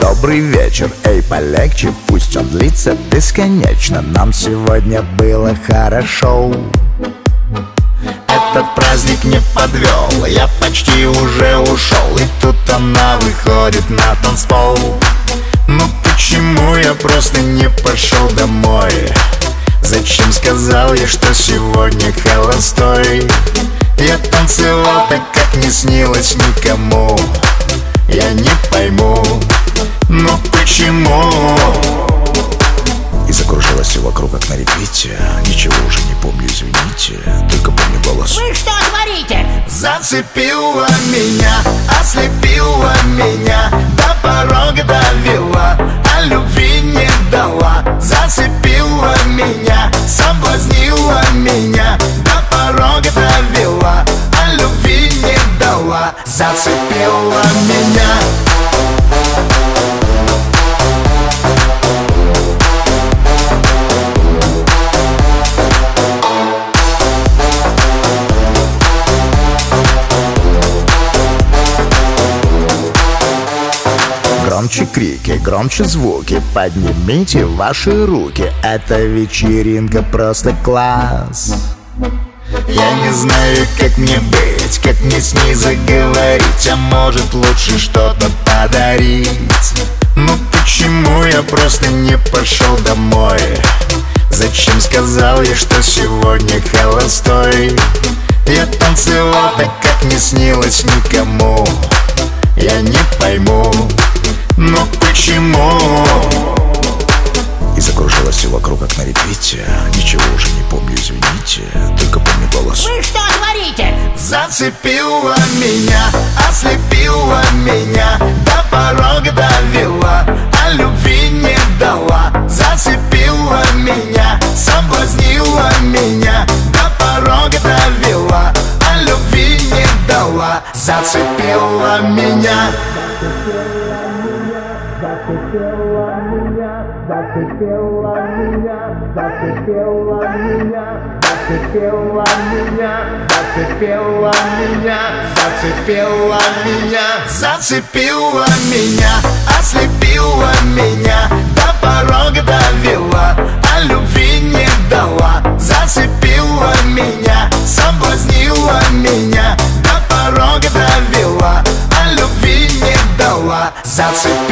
Добрый вечер, эй, полегче, пусть он длится бесконечно. Нам сегодня было хорошо, этот праздник не подвел. Я почти уже ушел, и тут она выходит на танцпол. Ну почему я просто не пошел домой? Зачем сказал я, что сегодня холостой? Я танцевал так, как не снилось никому. Я не пойму, но почему? И закружилась все вокруг, как на репите. Ничего уже не помню, извините, только помню голос. Вы что творите? Зацепила меня, ослепила меня, до порога довела, а любви не дала. Зацепила меня, соблазнила меня, до порога довела, а любви не дала. Зацепила меня. Громче крики, громче звуки, поднимите ваши руки. Эта вечеринка просто класс. Я не знаю, как мне быть, как мне с ней заговорить. А может, лучше что-то подарить? Ну почему я просто не пошел домой? Зачем сказал я, что сегодня холостой? Я танцевал так, как не снилось никому. Я не пойму, но почему? И закружилась все вокруг, как на репите. Ничего уже не помню, извините, только помню голос. Вы что творите? Зацепила меня, ослепила меня, до порога довела, а любви не дала. Зацепила меня, соблазнила меня, до порога довела, а любви не дала. Зацепила меня. Зацепила меня, зацепила меня, зацепила меня, зацепила меня, зацепила меня, зацепила меня, зацепила меня, ослепила меня, до порога довела, а любви не дала. Зацепила меня, соблазнила меня, до порога довела, а любви не дала. Зацепила.